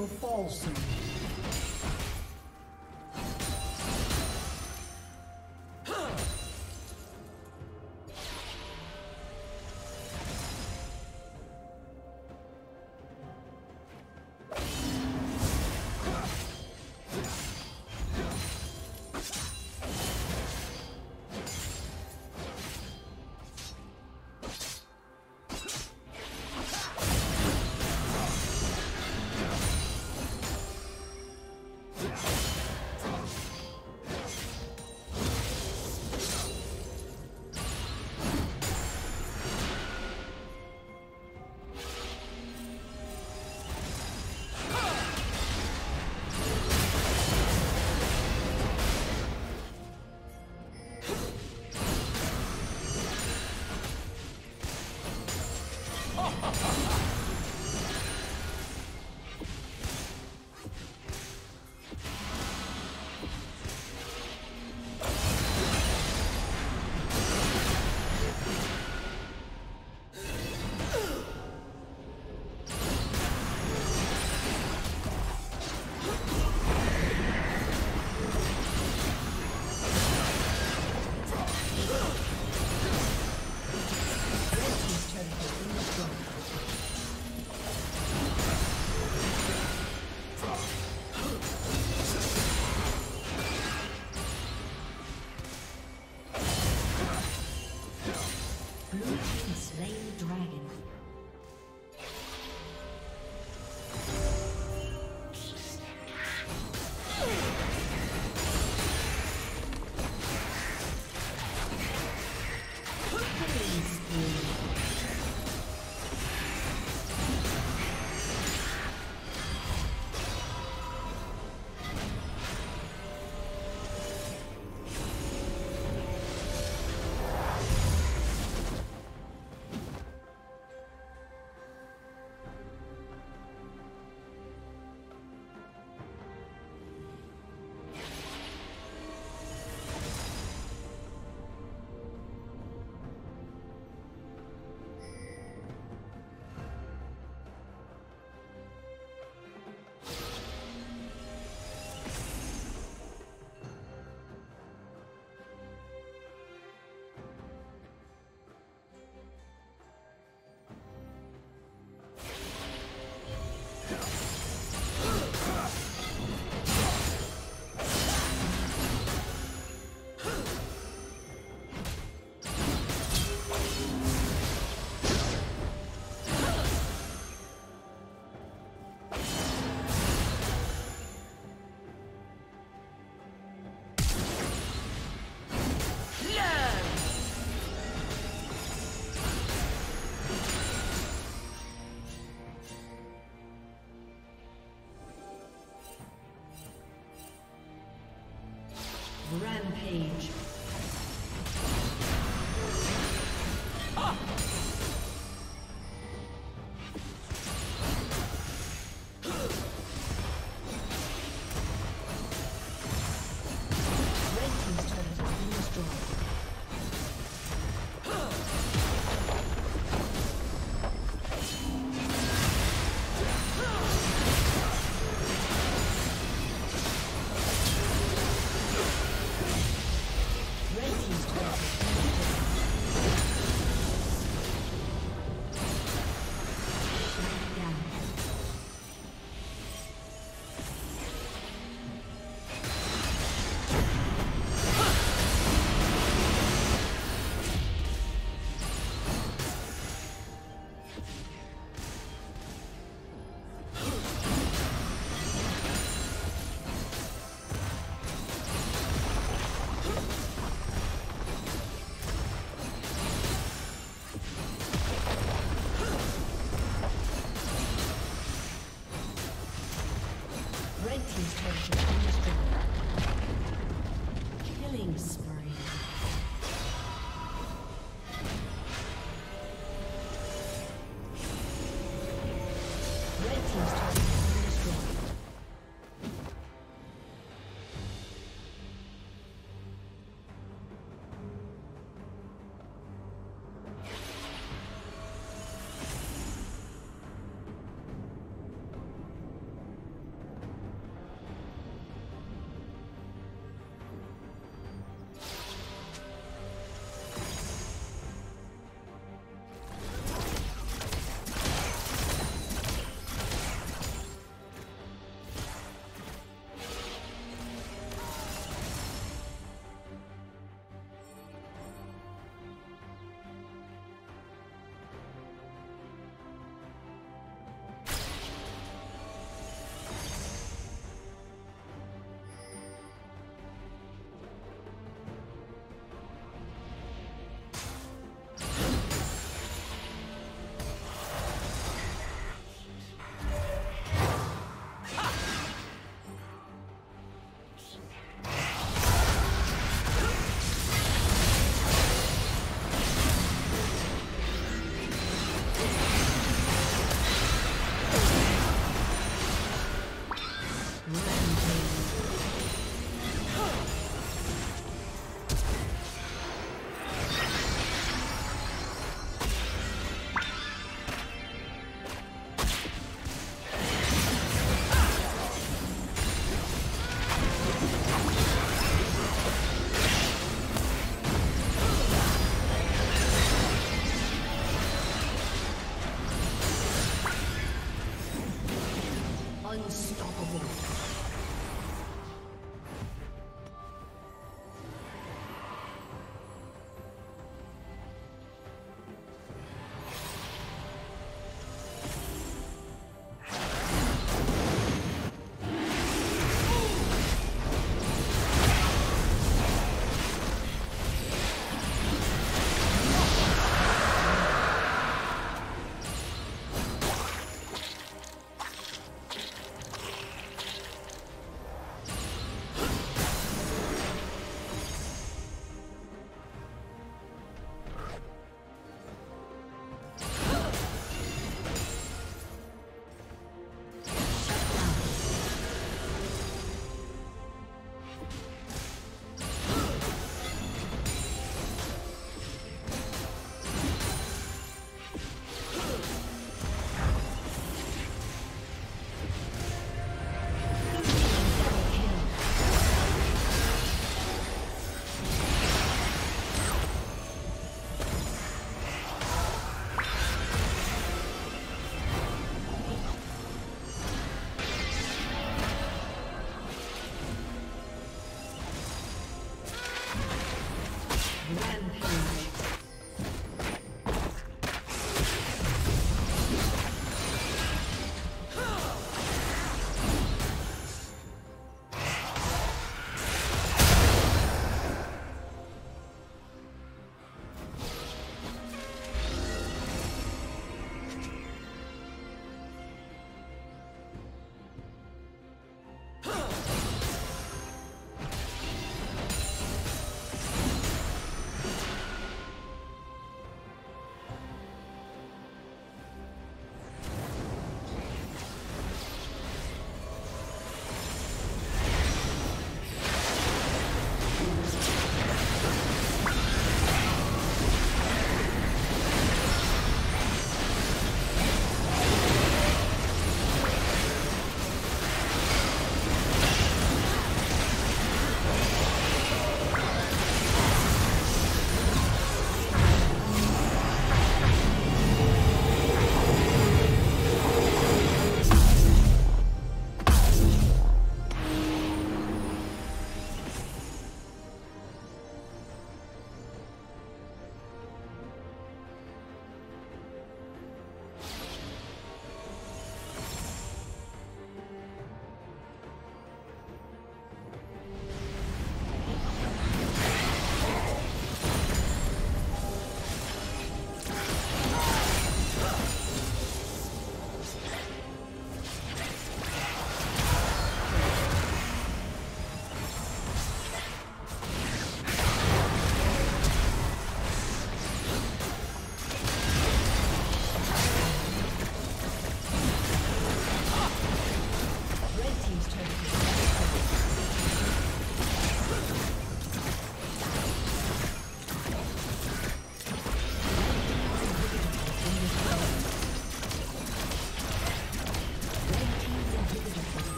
will fall soon. Rampage. Ah!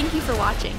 Thank you for watching.